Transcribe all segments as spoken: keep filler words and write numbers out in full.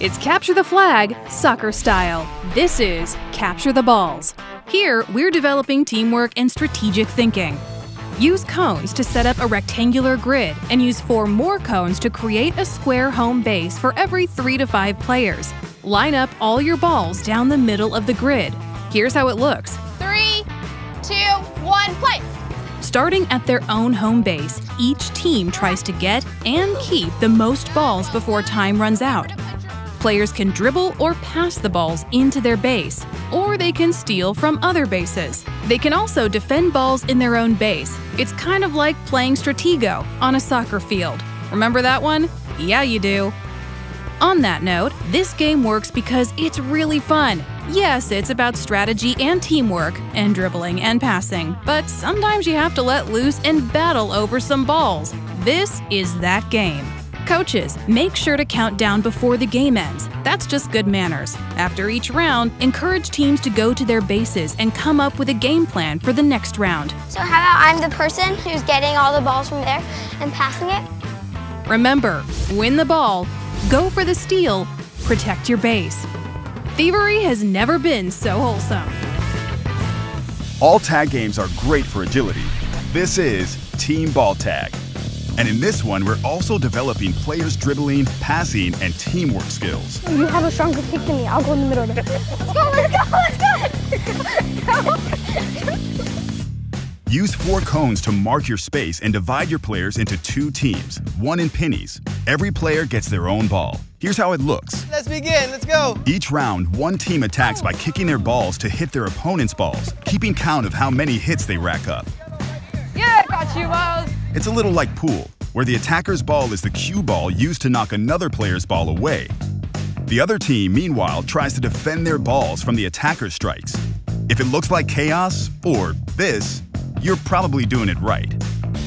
It's capture the flag, soccer style. This is capture the balls. Here, we're developing teamwork and strategic thinking. Use cones to set up a rectangular grid and use four more cones to create a square home base for every three to five players. Line up all your balls down the middle of the grid. Here's how it looks. Three, two, one, play! Starting at their own home base, each team tries to get and keep the most balls before time runs out. Players can dribble or pass the balls into their base, or they can steal from other bases. They can also defend balls in their own base. It's kind of like playing Stratego on a soccer field. Remember that one? Yeah, you do. On that note, this game works because it's really fun. Yes, it's about strategy and teamwork, and dribbling and passing, but sometimes you have to let loose and battle over some balls. This is that game. Coaches, make sure to count down before the game ends. That's just good manners. After each round, encourage teams to go to their bases and come up with a game plan for the next round. So how about I'm the person who's getting all the balls from there and passing it? Remember, win the ball, go for the steal, protect your base. Thievery has never been so wholesome. All tag games are great for agility. This is Team Ball Tag. And in this one, we're also developing players' dribbling, passing, and teamwork skills. You have a stronger kick than me. I'll go in the middle there. Let's go, let's go, let's go! Let's go. Use four cones to mark your space and divide your players into two teams, one in pennies. Every player gets their own ball. Here's how it looks. Let's begin, let's go! Each round, one team attacks by kicking their balls to hit their opponent's balls, keeping count of how many hits they rack up. Yeah, I got you, Miles! It's a little like pool, where the attacker's ball is the cue ball used to knock another player's ball away. The other team, meanwhile, tries to defend their balls from the attacker's strikes. If it looks like chaos, or this, you're probably doing it right.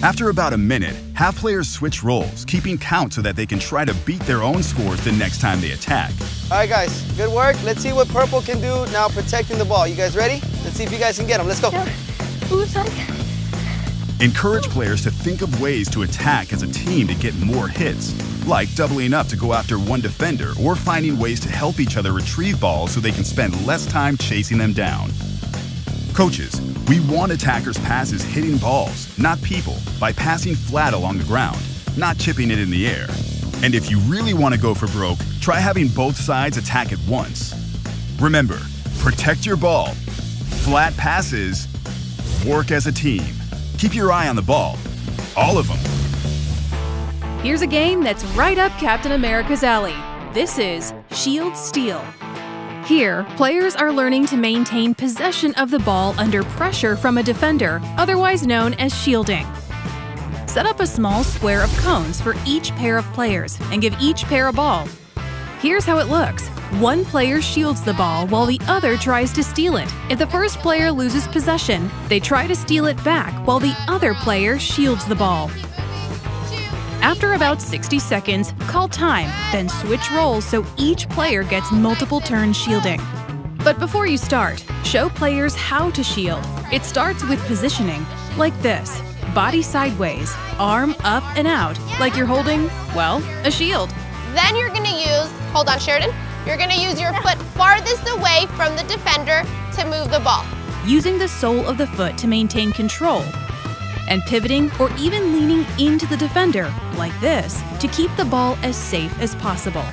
After about a minute, have players switch roles, keeping count so that they can try to beat their own scores the next time they attack. All right, guys, good work. Let's see what purple can do now protecting the ball. You guys ready? Let's see if you guys can get them. Let's go. Who's like? Encourage players to think of ways to attack as a team to get more hits, like doubling up to go after one defender or finding ways to help each other retrieve balls so they can spend less time chasing them down. Coaches, we want attackers' passes hitting balls, not people, by passing flat along the ground, not chipping it in the air. And if you really want to go for broke, try having both sides attack at once. Remember, protect your ball, flat passes, work as a team. Keep your eye on the ball. All of them. Here's a game that's right up Captain America's alley. This is Shield Steal. Here, players are learning to maintain possession of the ball under pressure from a defender, otherwise known as shielding. Set up a small square of cones for each pair of players and give each pair a ball. Here's how it looks. One player shields the ball while the other tries to steal it. If the first player loses possession, they try to steal it back while the other player shields the ball. After about sixty seconds, call time, then switch roles so each player gets multiple turn shielding. But before you start, show players how to shield. It starts with positioning, like this. Body sideways, arm up and out, like you're holding, well, a shield. Then you're gonna use, hold on Sheridan, you're going to use your foot farthest away from the defender to move the ball. Using the sole of the foot to maintain control, and pivoting or even leaning into the defender, like this, to keep the ball as safe as possible.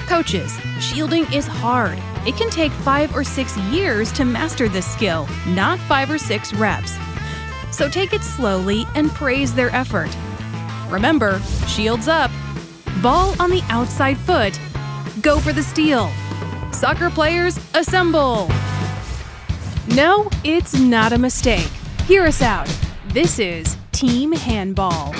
Coaches, shielding is hard. It can take five or six years to master this skill, not five or six reps. So take it slowly and praise their effort. Remember, shields up, ball on the outside foot, go for the steal. Soccer players, assemble. No, it's not a mistake. Hear us out. This is Team Handball.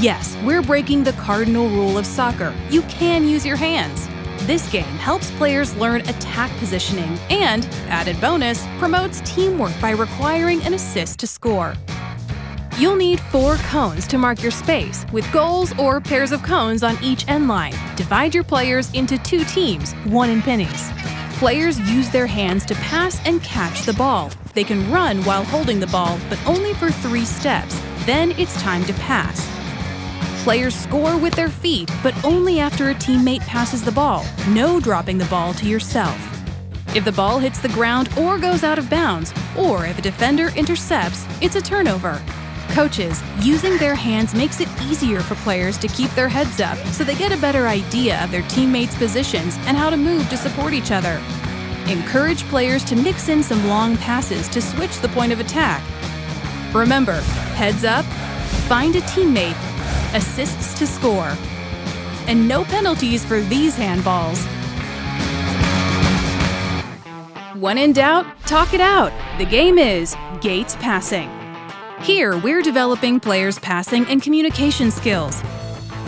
Yes, we're breaking the cardinal rule of soccer. You can use your hands. This game helps players learn attack positioning and, added bonus, promotes teamwork by requiring an assist to score. You'll need four cones to mark your space, with goals or pairs of cones on each end line. Divide your players into two teams, one in pennies. Players use their hands to pass and catch the ball. They can run while holding the ball, but only for three steps. Then it's time to pass. Players score with their feet, but only after a teammate passes the ball. No dropping the ball to yourself. If the ball hits the ground or goes out of bounds, or if a defender intercepts, it's a turnover. Coaches, using their hands makes it easier for players to keep their heads up so they get a better idea of their teammates' positions and how to move to support each other. Encourage players to mix in some long passes to switch the point of attack. Remember, heads up, find a teammate, assists to score. And no penalties for these handballs. When in doubt, talk it out. The game is Gates Passing. Here, we're developing players' passing and communication skills.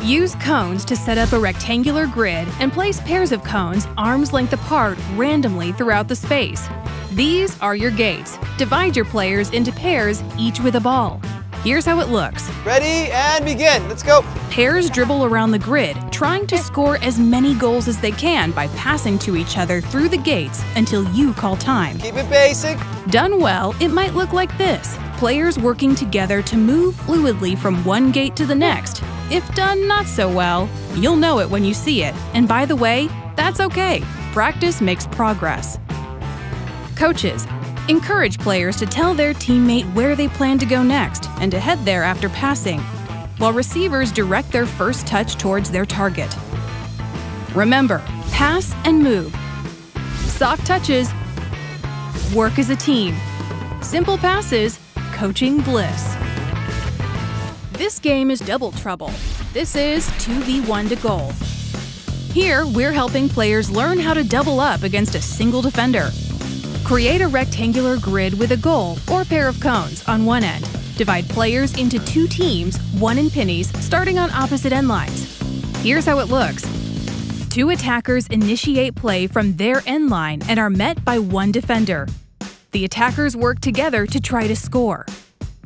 Use cones to set up a rectangular grid and place pairs of cones arm's length apart randomly throughout the space. These are your gates. Divide your players into pairs, each with a ball. Here's how it looks. Ready and begin. Let's go. Pairs dribble around the grid, trying to score as many goals as they can by passing to each other through the gates until you call time. Keep it basic. Done well, it might look like this. Players working together to move fluidly from one gate to the next. If done not so well, you'll know it when you see it. And by the way, that's okay. Practice makes progress. Coaches, encourage players to tell their teammate where they plan to go next and to head there after passing, while receivers direct their first touch towards their target. Remember, pass and move. Soft touches, work as a team. Simple passes, coaching bliss. This game is double trouble. This is two v one to goal. Here, we're helping players learn how to double up against a single defender. Create a rectangular grid with a goal or pair of cones on one end. Divide players into two teams, one in pennies, starting on opposite end lines. Here's how it looks. Two attackers initiate play from their end line and are met by one defender. The attackers work together to try to score.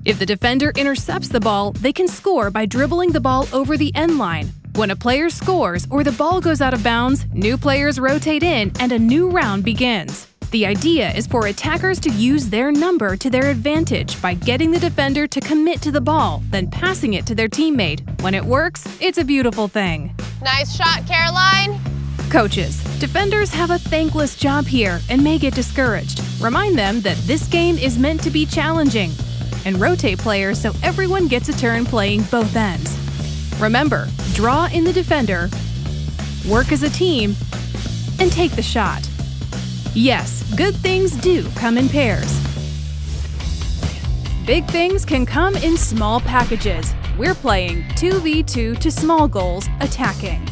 If the defender intercepts the ball, they can score by dribbling the ball over the end line. When a player scores or the ball goes out of bounds, new players rotate in and a new round begins. The idea is for attackers to use their number to their advantage by getting the defender to commit to the ball, then passing it to their teammate. When it works, it's a beautiful thing. Nice shot, Caroline! Coaches, defenders have a thankless job here and may get discouraged. Remind them that this game is meant to be challenging, and rotate players so everyone gets a turn playing both ends. Remember, draw in the defender, work as a team, and take the shot. Yes, good things do come in pairs. Big things can come in small packages. We're playing two v two to small goals attacking.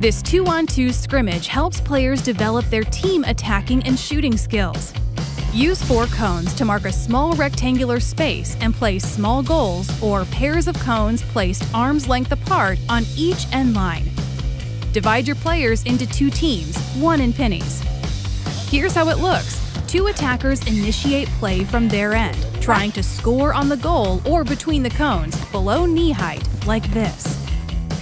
This two on two scrimmage helps players develop their team attacking and shooting skills. Use four cones to mark a small rectangular space and place small goals or pairs of cones placed arm's length apart on each end line. Divide your players into two teams, one in pennies. Here's how it looks. Two attackers initiate play from their end, trying to score on the goal or between the cones, below knee height, like this.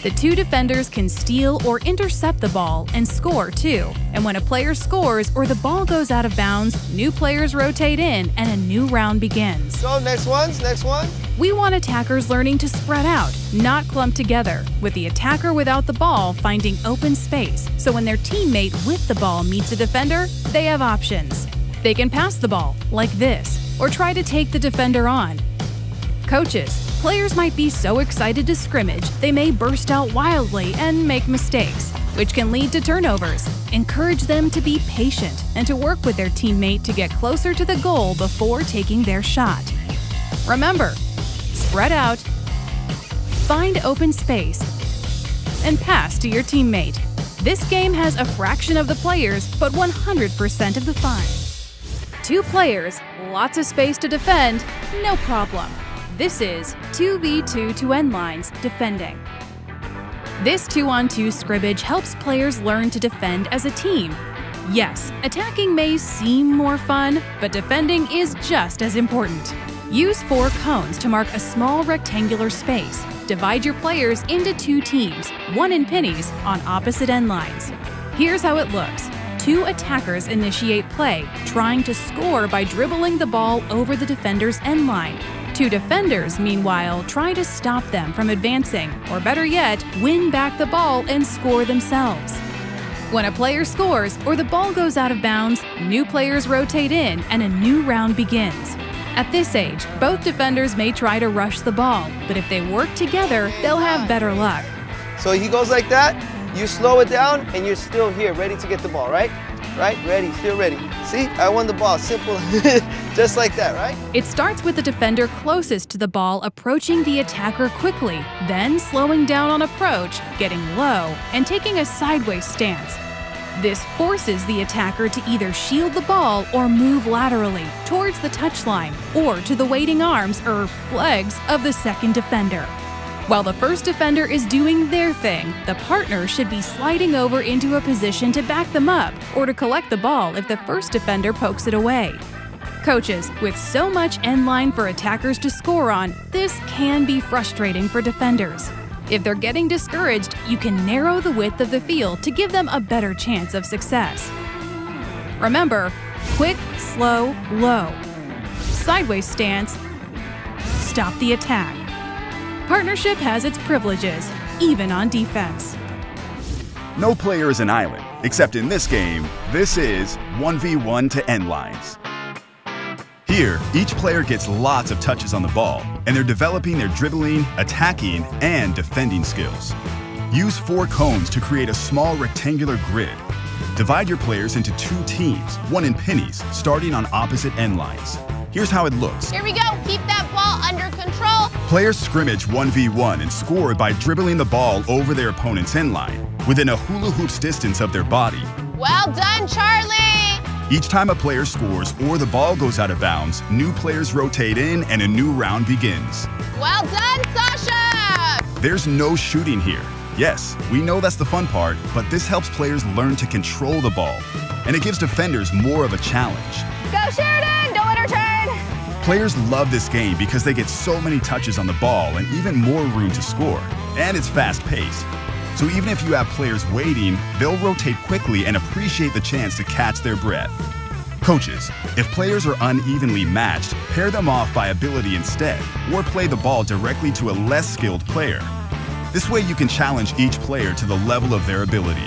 The two defenders can steal or intercept the ball and score too. And when a player scores or the ball goes out of bounds, new players rotate in and a new round begins. So next one's next one. We want attackers learning to spread out, not clump together, with the attacker without the ball finding open space. So when their teammate with the ball meets a defender, they have options. They can pass the ball, like this, or try to take the defender on. Coaches, players might be so excited to scrimmage, they may burst out wildly and make mistakes, which can lead to turnovers. Encourage them to be patient and to work with their teammate to get closer to the goal before taking their shot. Remember, spread out, find open space, and pass to your teammate. This game has a fraction of the players, but one hundred percent of the fun. Two players, lots of space to defend, no problem. This is two v two to end lines defending. This two on two scrimmage helps players learn to defend as a team. Yes, attacking may seem more fun, but defending is just as important. Use four cones to mark a small rectangular space. Divide your players into two teams, one in pennies, on opposite end lines. Here's how it looks. Two attackers initiate play, trying to score by dribbling the ball over the defender's end line. Two defenders, meanwhile, try to stop them from advancing, or better yet, win back the ball and score themselves. When a player scores or the ball goes out of bounds, new players rotate in and a new round begins. At this age, both defenders may try to rush the ball, but if they work together, they'll have better luck. So he goes like that, you slow it down, and you're still here, ready to get the ball, right? Right? Ready, still ready. See? I won the ball. Simple. Just like that, right? It starts with the defender closest to the ball approaching the attacker quickly, then slowing down on approach, getting low, and taking a sideways stance. This forces the attacker to either shield the ball or move laterally towards the touchline or to the waiting arms or legs of the second defender. While the first defender is doing their thing, the partner should be sliding over into a position to back them up or to collect the ball if the first defender pokes it away. Coaches, with so much end line for attackers to score on, this can be frustrating for defenders. If they're getting discouraged, you can narrow the width of the field to give them a better chance of success. Remember, quick, slow, low. Sideways stance. Stop the attack. Partnership has its privileges, even on defense. No player is an island, except in this game, this is one v one to end lines. Here, each player gets lots of touches on the ball, and they're developing their dribbling, attacking, and defending skills. Use four cones to create a small rectangular grid. Divide your players into two teams, one in pennies, starting on opposite end lines. Here's how it looks. Here we go, keep that ball under control. Players scrimmage one v one and score by dribbling the ball over their opponent's end line, within a hula hoop's distance of their body. Well done, Charlie! Each time a player scores or the ball goes out of bounds, new players rotate in and a new round begins. Well done, Sasha! There's no shooting here. Yes, we know that's the fun part, but this helps players learn to control the ball, and it gives defenders more of a challenge. Go shooting! Don't let her turn! Players love this game because they get so many touches on the ball and even more room to score. And it's fast-paced. So even if you have players waiting, they'll rotate quickly and appreciate the chance to catch their breath. Coaches, if players are unevenly matched, pair them off by ability instead, or play the ball directly to a less skilled player. This way you can challenge each player to the level of their ability.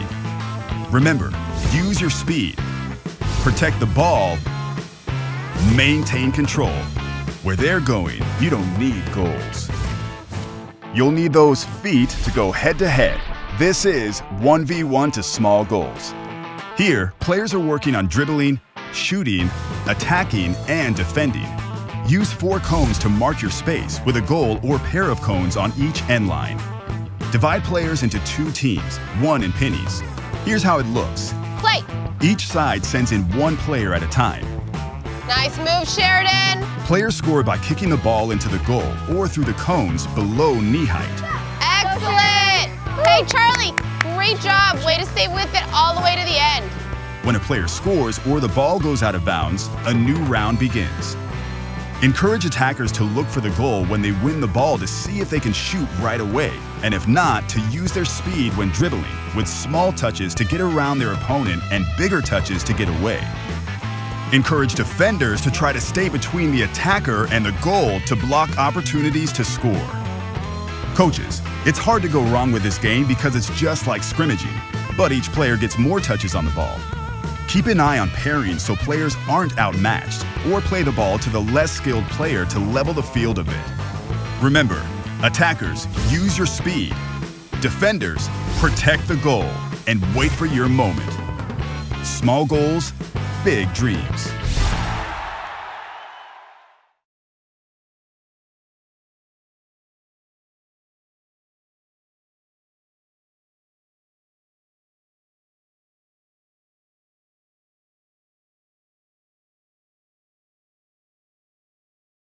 Remember, use your speed, protect the ball, maintain control. Where they're going, you don't need goals. You'll need those feet to go head-to-head. This is one v one to small goals. Here, players are working on dribbling, shooting, attacking, and defending. Use four cones to mark your space with a goal or pair of cones on each end line. Divide players into two teams, one in pennies. Here's how it looks. Play. Each side sends in one player at a time. Nice move, Sheridan! Players score by kicking the ball into the goal or through the cones below knee height. Excellent! Hey, Charlie, great job. Way to stay with it all the way to the end. When a player scores or the ball goes out of bounds, a new round begins. Encourage attackers to look for the goal when they win the ball to see if they can shoot right away, and if not, to use their speed when dribbling, with small touches to get around their opponent and bigger touches to get away. Encourage defenders to try to stay between the attacker and the goal to block opportunities to score. Coaches, it's hard to go wrong with this game because it's just like scrimmaging, but each player gets more touches on the ball. Keep an eye on pairing so players aren't outmatched, or play the ball to the less skilled player to level the field a bit. Remember, attackers, use your speed. Defenders, protect the goal and wait for your moment. Small goals, big dreams.